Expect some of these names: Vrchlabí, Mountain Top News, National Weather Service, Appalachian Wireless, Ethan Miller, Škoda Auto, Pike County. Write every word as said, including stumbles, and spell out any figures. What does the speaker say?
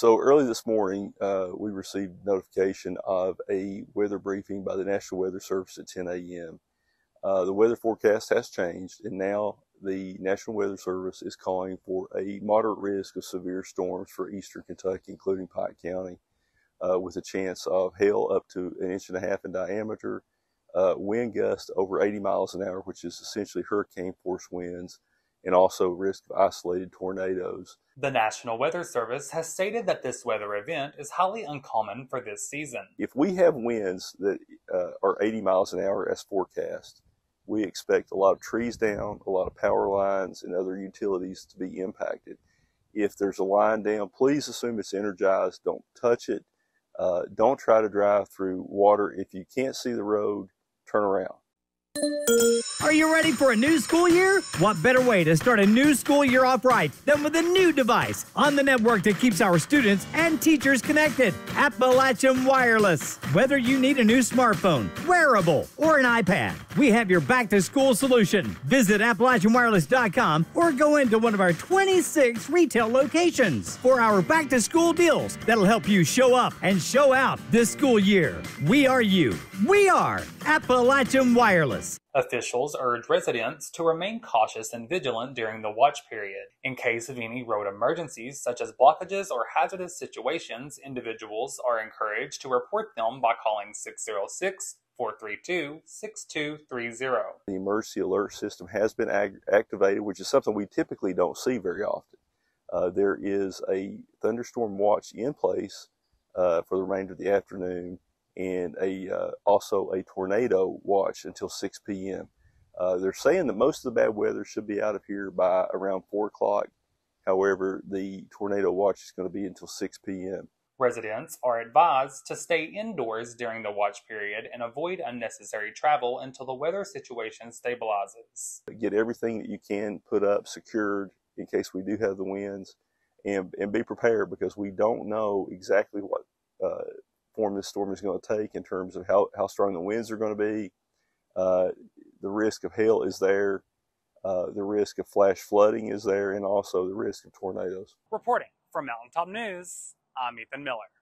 So early this morning, uh, we received notification of a weather briefing by the National Weather Service at ten A M Uh, the weather forecast has changed, and now the National Weather Service is calling for a moderate risk of severe storms for eastern Kentucky, including Pike County, uh, with a chance of hail up to an inch and a half in diameter, uh, wind gusts over eighty miles an hour, which is essentially hurricane force winds, and also risk of isolated tornadoes. The National Weather Service has stated that this weather event is highly uncommon for this season. If we have winds that uh, are eighty miles an hour as forecast, we expect a lot of trees down, a lot of power lines and other utilities to be impacted. If there's a line down, please assume it's energized. Don't touch it. Uh, don't try to drive through water. If you can't see the road, turn around. Are you ready for a new school year? What better way to start a new school year off right than with a new device on the network that keeps our students and teachers connected? Appalachian Wireless. Whether you need a new smartphone, wearable, or an iPad, we have your back-to-school solution. Visit Appalachian Wireless dot com or go into one of our twenty-six retail locations for our back-to-school deals that'll help you show up and show out this school year. We are you. We are Appalachian Wireless. Officials urge residents to remain cautious and vigilant during the watch period. In case of any road emergencies, such as blockages or hazardous situations, individuals are encouraged to report them by calling six zero six, four three two, six two three zero. The emergency alert system has been activated, which is something we typically don't see very often. Uh, there is a thunderstorm watch in place uh, for the remainder of the afternoon, and a uh, also a tornado watch until six P M Uh, they're saying that most of the bad weather should be out of here by around four o'clock. However, the tornado watch is going to be until six P M Residents are advised to stay indoors during the watch period and avoid unnecessary travel until the weather situation stabilizes. Get everything that you can put up secured in case we do have the winds, and, and be prepared, because we don't know exactly what uh, form this storm is going to take in terms of how, how strong the winds are going to be. Uh, the risk of hail is there. Uh, the risk of flash flooding is there, and also the risk of tornadoes. Reporting from Mountain Top News, I'm Ethan Miller.